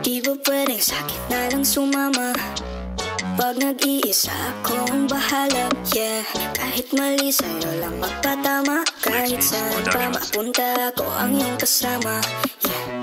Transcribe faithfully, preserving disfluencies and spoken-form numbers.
Di ba pwedeng sakit na lang sumama? Pag nag-iisa akong bahala, yeah. Kahit mali sa'yo lang magtatama, kahit saan pa mapunta ako ang iyong kasama, yeah.